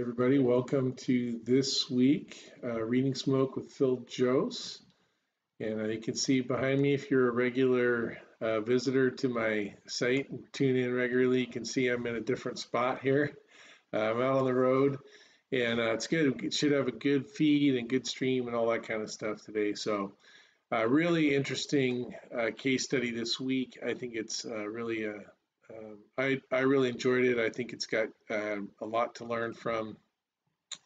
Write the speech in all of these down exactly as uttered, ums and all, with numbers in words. Everybody, welcome to this week, uh, Reading Smoke with Phil Jose. And uh, you can see behind me, if you're a regular uh, visitor to my site and tune in regularly, you can see I'm in a different spot here. Uh, I'm out on the road, and uh, it's good. It should have a good feed and good stream and all that kind of stuff today. So uh, really interesting uh, case study this week. I think it's uh, really a Um, I, I really enjoyed it. I think it's got uh, a lot to learn from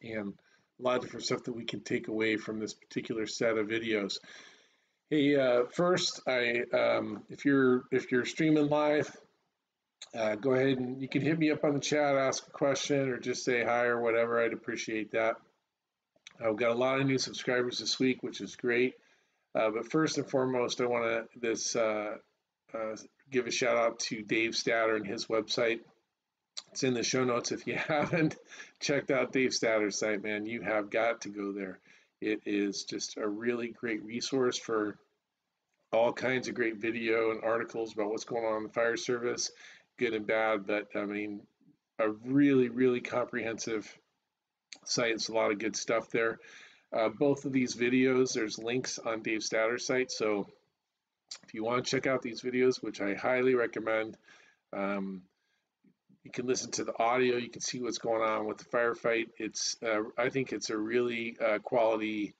and a lot of different stuff that we can take away from this particular set of videos. Hey, uh, first, I um, if you're if you're streaming live, uh, go ahead and you can hit me up on the chat, ask a question, or just say hi or whatever. I'd appreciate that. I've got a lot of new subscribers this week, which is great. Uh, but first and foremost, I want to this. Uh, uh, give a shout out to Dave Statter and his website. It's in the show notes. If you haven't checked out Dave Statter's site, man, you have got to go there. It is just a really great resource for all kinds of great video and articles about what's going on in the fire service, good and bad, but I mean, a really, really comprehensive site. It's a lot of good stuff there. Uh, both of these videos, there's links on Dave Statter's site, so if you want to check out these videos, which I highly recommend, um, you can listen to the audio. You can see what's going on with the firefight. It's, uh, I think it's a really uh, quality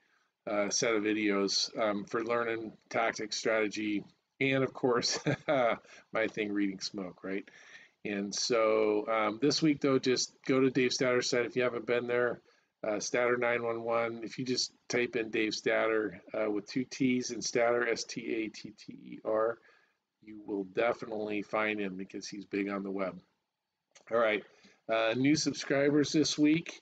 uh, set of videos um, for learning tactics, strategy, and of course, my thing, Reading Smoke, right? And so um, this week, though, just go to Dave Statter's site if you haven't been there. Uh, Statter nine one one. If you just type in Dave Statter uh, with two T's and Statter, S T A T T E R, you will definitely find him because he's big on the web. All right, uh, new subscribers this week.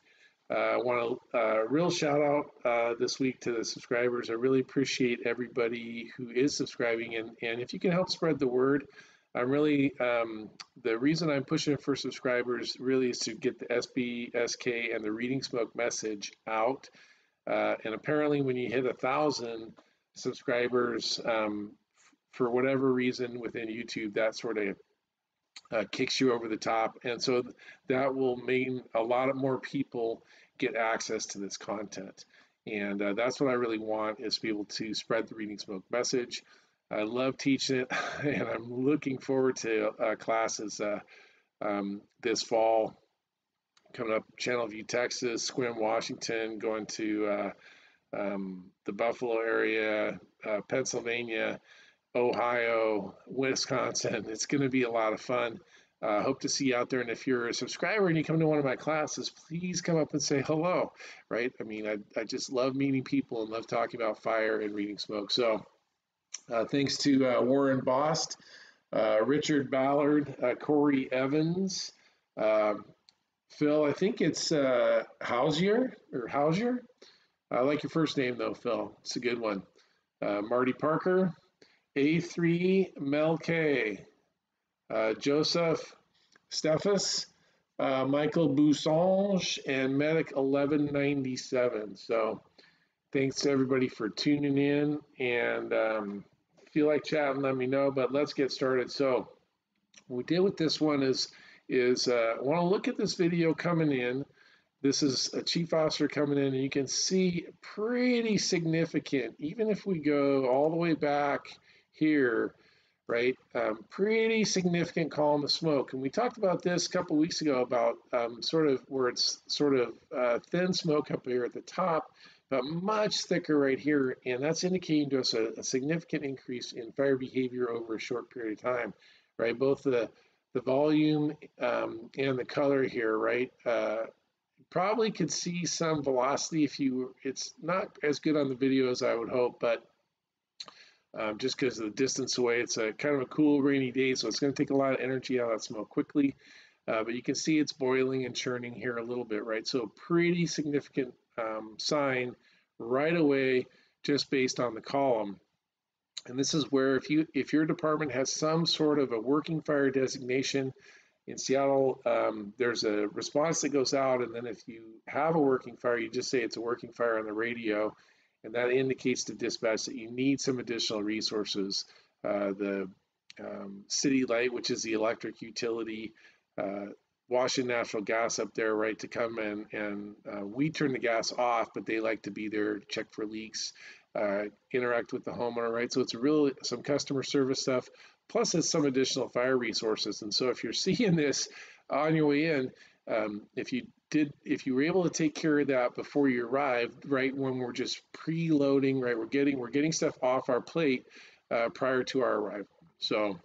Uh, I want a uh, real shout out uh, this week to the subscribers. I really appreciate everybody who is subscribing, and, and if you can help spread the word. I'm really, um, the reason I'm pushing for subscribers really is to get the S B S K and the Reading Smoke message out. Uh, and apparently when you hit a thousand subscribers, um, for whatever reason within YouTube, that sort of uh, kicks you over the top. And so th that will mean a lot of more people get access to this content. And uh, that's what I really want, is to be able to spread the Reading Smoke message. I love teaching it, and I'm looking forward to uh, classes uh, um, this fall, coming up Channel View, Texas, Squim, Washington, going to uh, um, the Buffalo area, uh, Pennsylvania, Ohio, Wisconsin. It's going to be a lot of fun. I uh, hope to see you out there. And if you're a subscriber and you come to one of my classes, please come up and say hello, right? I mean, I, I just love meeting people and love talking about fire and Reading Smoke. So Uh, thanks to uh, Warren Bost, uh, Richard Ballard, uh, Corey Evans, uh, Phil, I think it's uh, Hausier, or Hausier. I like your first name, though, Phil. It's a good one. Uh, Marty Parker, A three Mel K, uh, Joseph Steffes, uh, Michael Boussange, and Medic eleven ninety-seven. So thanks to everybody for tuning in, and um, if you like chatting, let me know, but let's get started. So what we did with this one is, is uh, I want to look at this video coming in. This is a chief officer coming in, and you can see pretty significant, even if we go all the way back here, right, um, pretty significant column of smoke. And we talked about this a couple weeks ago about um, sort of where it's sort of uh, thin smoke up here at the top, but much thicker right here, and that's indicating to us a, a significant increase in fire behavior over a short period of time, right? Both the, the volume um, and the color here, right? Uh, probably could see some velocity if you, it's not as good on the video as I would hope, but um, just because of the distance away, it's a kind of a cool rainy day, so it's gonna take a lot of energy out of that smoke quickly, uh, but you can see it's boiling and churning here a little bit, right? So pretty significant Um, sign right away just based on the column. And this is where if you if your department has some sort of a working fire designation in Seattle, um, there's a response that goes out, and then if you have a working fire, you just say it's a working fire on the radio, and that indicates to dispatch that you need some additional resources. Uh, the um, City Light, which is the electric utility, uh, Washington Natural Gas up there, right, to come in, and uh, we turn the gas off, but they like to be there, check for leaks, uh, interact with the homeowner, right? So it's really some customer service stuff, plus it's some additional fire resources. And so if you're seeing this on your way in, um, if you did, if you were able to take care of that before you arrived, right, when we're just preloading, right, we're getting we're getting stuff off our plate uh, prior to our arrival. So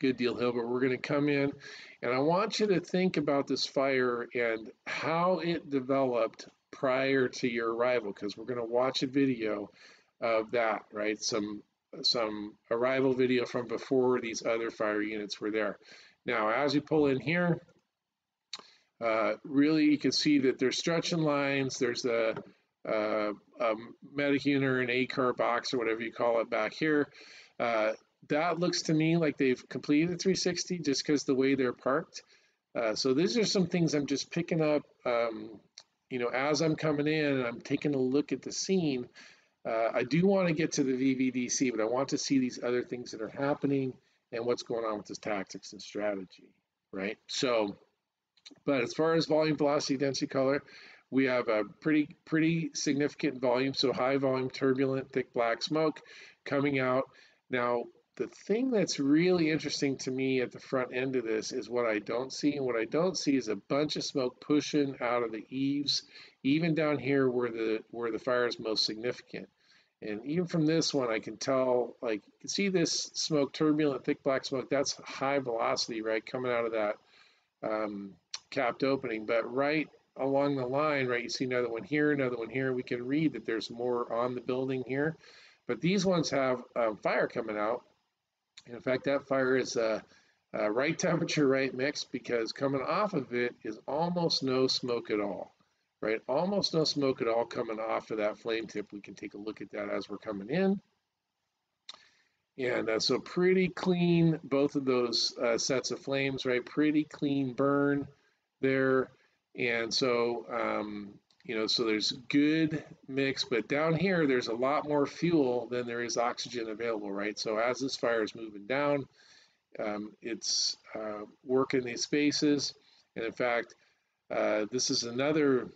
good deal, Hilbert. We're going to come in, and I want you to think about this fire and how it developed prior to your arrival, because we're going to watch a video of that, right? Some some arrival video from before these other fire units were there. Now, as you pull in here, uh, really you can see that there's stretching lines. There's a, a, a medic unit or an A C A R box or whatever you call it back here. Uh, That looks to me like they've completed a three sixty just because the way they're parked. Uh, so these are some things I'm just picking up, um, you know, as I'm coming in and I'm taking a look at the scene. Uh, I do want to get to the V V D C, but I want to see these other things that are happening and what's going on with this tactics and strategy, right? So, but as far as volume, velocity, density, color, we have a pretty, pretty significant volume. So high volume, turbulent, thick black smoke coming out. Now, the thing that's really interesting to me at the front end of this is what I don't see. And what I don't see is a bunch of smoke pushing out of the eaves, even down here where the where the fire is most significant. And even from this one, I can tell, like, you can see this smoke, turbulent, thick black smoke. That's high velocity, right, coming out of that um, capped opening. But right along the line, right, you see another one here, another one here. We can read that there's more on the building here. But these ones have uh, fire coming out. In fact, that fire is a, a right temperature, right mix, because coming off of it is almost no smoke at all, right? Almost no smoke at all coming off of that flame tip. We can take a look at that as we're coming in. And uh, so pretty clean, both of those uh, sets of flames, right? Pretty clean burn there. And so, um, you know, so there's good mix, but down here, there's a lot more fuel than there is oxygen available, right? So as this fire is moving down, um, it's uh, working these spaces. And in fact, uh, this is another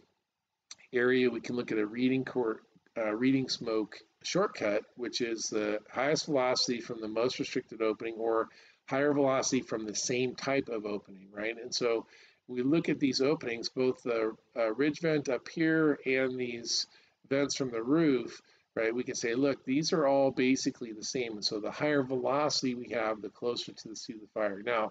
area we can look at a reading, court, uh, reading smoke shortcut, which is the highest velocity from the most restricted opening or higher velocity from the same type of opening, right? And so we look at these openings, both the uh, ridge vent up here and these vents from the roof, right? We can say, look, these are all basically the same. And so the higher velocity we have, the closer to the seat of the fire. Now,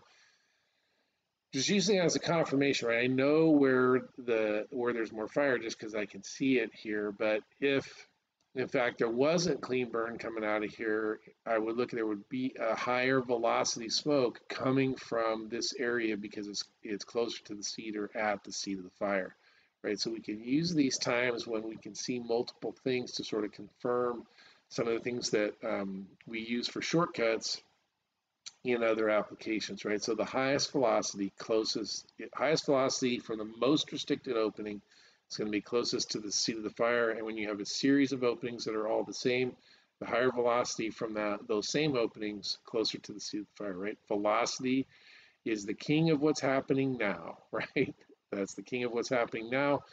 just using it as a confirmation, right? I know where the where there's more fire just because I can see it here. But if, in fact, there wasn't clean burn coming out of here, I would look, there would be a higher velocity smoke coming from this area because it's it's closer to the seat or at the seat of the fire, right? So we can use these times when we can see multiple things to sort of confirm some of the things that um, we use for shortcuts in other applications, right? So the highest velocity, closest, highest velocity from the most restricted opening, it's going to be closest to the seat of the fire. And when you have a series of openings that are all the same, the higher velocity from that, those same openings closer to the seat of the fire, right? Velocity is the king of what's happening now, right? That's the king of what's happening now.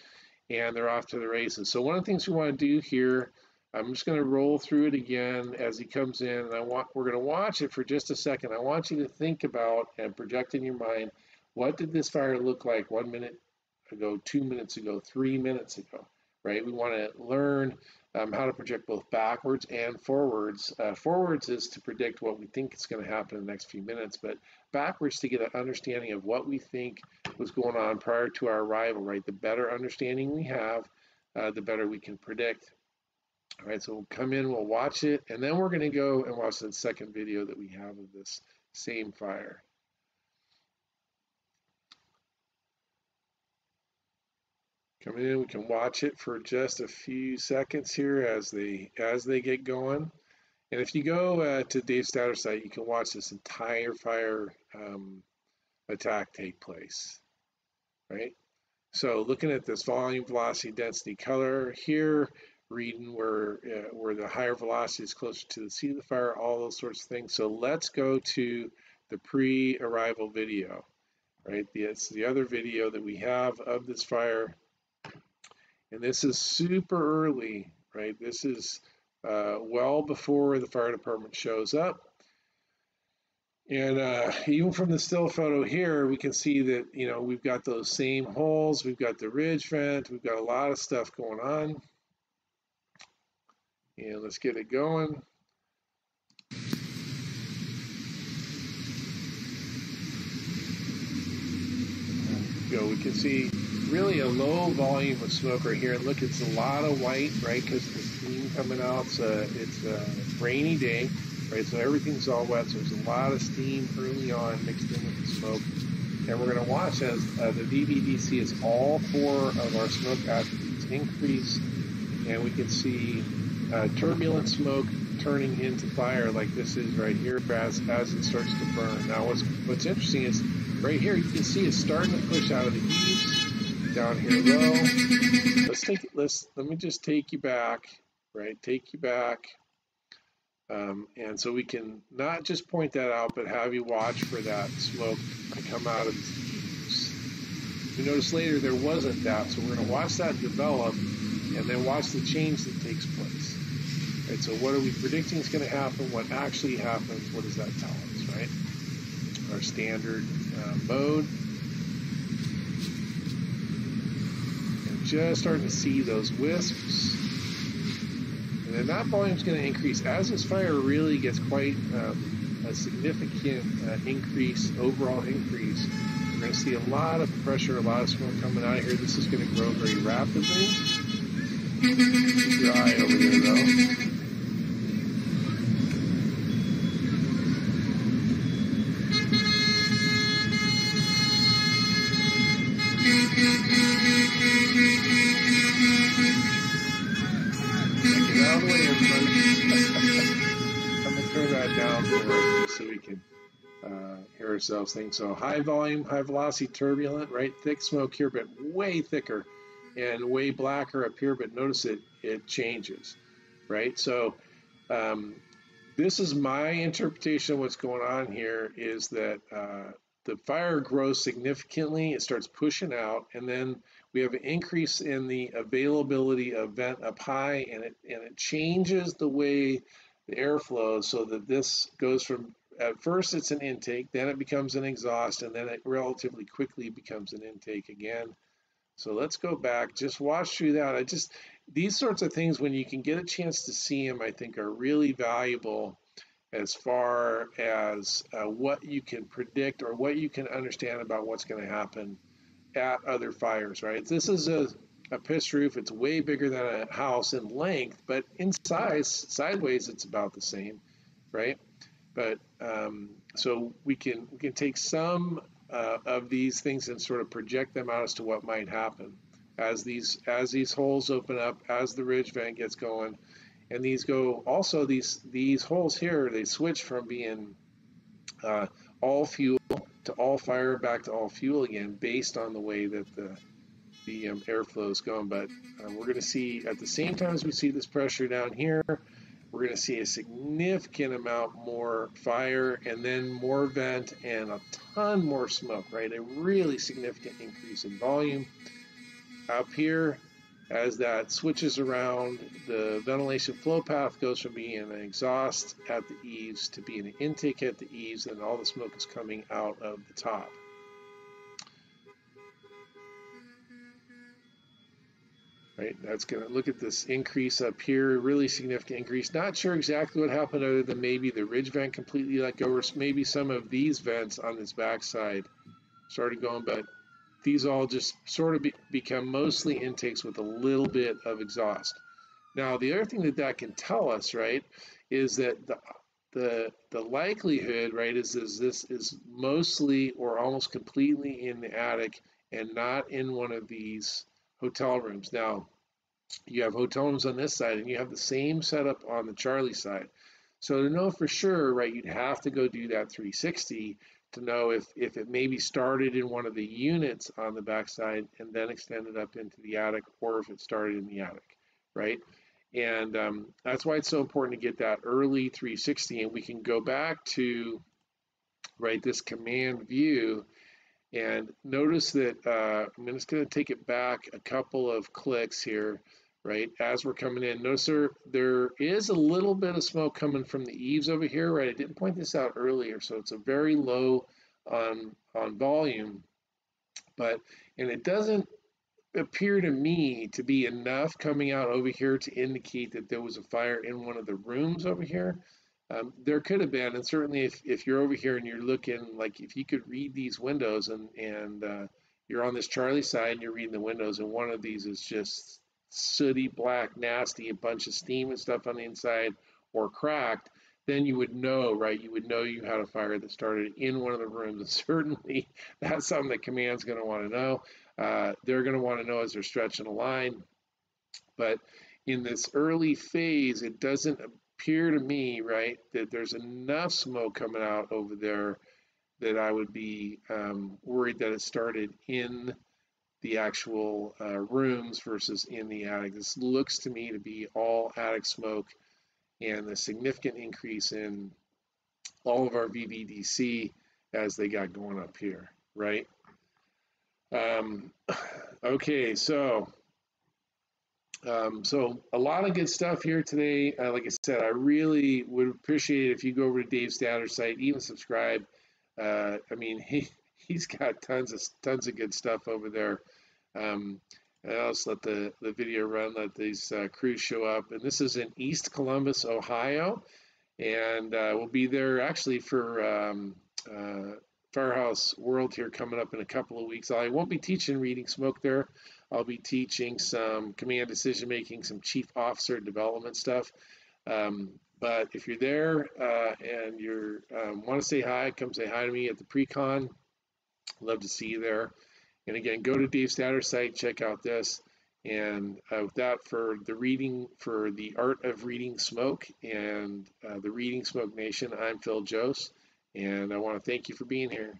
And they're off to the races. So one of the things we want to do here, I'm just going to roll through it again as he comes in. And I want, we're going to watch it for just a second. I want you to think about and project in your mind, what did this fire look like one minute ago, two minutes ago, three minutes ago, right? We want to learn um, how to project both backwards and forwards. Uh, forwards is to predict what we think is going to happen in the next few minutes, but backwards to get an understanding of what we think was going on prior to our arrival, right? The better understanding we have, uh, the better we can predict. All right, so we'll come in, we'll watch it, and then we're going to go and watch the second video that we have of this same fire. Coming in, we can watch it for just a few seconds here as they as they get going. And if you go uh, to Dave Statter's site, you can watch this entire fire um, attack take place, right? So looking at this volume, velocity, density, color here, reading where uh, where the higher velocity is closer to the seat of the fire, all those sorts of things. So let's go to the pre-arrival video. right? It's the other video that we have of this fire. And this is super early, right? This is uh, well before the fire department shows up. And uh, even from the still photo here, we can see that, you know, we've got those same holes, we've got the ridge vent, we've got a lot of stuff going on. And let's get it going. Go. We can see really a low volume of smoke right here. And look, it's a lot of white, right? Because the steam coming out. It's a, it's a rainy day, right? So everything's all wet. So there's a lot of steam early on mixed in with the smoke. And we're going to watch as uh, the V V D C is all four of our smoke attributes increase. And we can see uh, turbulent smoke turning into fire, like this is right here, as, as it starts to burn. Now, what's, what's interesting is right here, you can see it's starting to push out of the eaves down here low. Let's take let's let me just take you back, right? Take you back, um, and so we can not just point that out, but have you watch for that smoke to come out of the eaves. You notice later there wasn't that, so we're going to watch that develop, and then watch the change that takes place. Right, so what are we predicting is going to happen? What actually happens? What does that tell us, right? Our standard uh, mode. And just starting to see those wisps. And then that volume is going to increase as this fire really gets quite um, a significant uh, increase, overall increase. We're going to see a lot of pressure, a lot of smoke coming out of here. This is going to grow very rapidly. Dry over there though. Ourselves things. So high volume, high velocity, turbulent, right? Thick smoke here, but way thicker and way blacker up here, but notice it, it changes, right? So um, this is my interpretation of what's going on here is that uh, the fire grows significantly, it starts pushing out, and then we have an increase in the availability of vent up high, and it, and it changes the way the air flows so that this goes from at first it's an intake, then it becomes an exhaust, and then it relatively quickly becomes an intake again. So let's go back, just watch through that. I just, these sorts of things, when you can get a chance to see them, I think are really valuable as far as uh, what you can predict or what you can understand about what's going to happen at other fires, right? This is a, a pitched roof. It's way bigger than a house in length, but in size, sideways, it's about the same, right? But um, so we can we can take some uh, of these things and sort of project them out as to what might happen as these as these holes open up, as the ridge vent gets going, and these go also these these holes here, they switch from being uh, all fuel to all fire back to all fuel again based on the way that the the um, airflow is going. But uh, we're going to see at the same time as we see this pressure down here, we're going to see a significant amount more fire and then more vent and a ton more smoke, right? A really significant increase in volume. Up here, as that switches around, the ventilation flow path goes from being an exhaust at the eaves to being an intake at the eaves, and all the smoke is coming out of the top. Right, that's gonna look at this increase up here, really significant increase. Not sure exactly what happened other than maybe the ridge vent completely let go, or maybe some of these vents on this backside started going, but these all just sort of be, become mostly intakes with a little bit of exhaust. Now, the other thing that that can tell us, right, is that the, the, the likelihood, right, is, is this is mostly or almost completely in the attic and not in one of these hotel rooms. Now, you have hotel rooms on this side, and you have the same setup on the Charlie side. So to know for sure, right, you'd have to go do that three sixty to know if, if it maybe started in one of the units on the backside and then extended up into the attic, or if it started in the attic, right? And um, that's why it's so important to get that early three sixty, and we can go back to, right, this command view And notice that uh, I'm just going to take it back a couple of clicks here, right, as we're coming in. Notice there, there is a little bit of smoke coming from the eaves over here, right? I didn't point this out earlier, so it's a very low on, on volume. But, and it doesn't appear to me to be enough coming out over here to indicate that there was a fire in one of the rooms over here. Um, there could have been, and certainly if, if you're over here and you're looking, like if you could read these windows and, and uh, you're on this Charlie side and you're reading the windows and one of these is just sooty, black, nasty, a bunch of steam and stuff on the inside or cracked, then you would know, right? You would know you had a fire that started in one of the rooms, and certainly that's something that command's going to want to know. Uh, they're going to want to know as they're stretching a line. But in this early phase, it doesn't appear to me, right, that there's enough smoke coming out over there that I would be um, worried that it started in the actual uh, rooms versus in the attic. This looks to me to be all attic smoke, and the significant increase in all of our V V D C as they got going up here, right? Um, okay, so um, so a lot of good stuff here today. Uh, like I said, I really would appreciate it if you go over to Dave Statter's site, even subscribe. Uh, I mean, he he's got tons of tons of good stuff over there. Um, and I'll just let the the video run. Let these uh, crews show up, and this is in East Columbus, Ohio, and uh, we'll be there actually for. Um, uh, Firehouse World here coming up in a couple of weeks. I won't be teaching Reading Smoke there. I'll be teaching some command decision making, some chief officer development stuff. Um, but if you're there uh, and you um, want to say hi, come say hi to me at the pre-con. Love to see you there. And again, go to Dave Statter's site, check out this. And uh, with that, for the reading, for the art of reading smoke and uh, the Reading Smoke Nation, I'm Phil Jose. And I want to thank you for being here.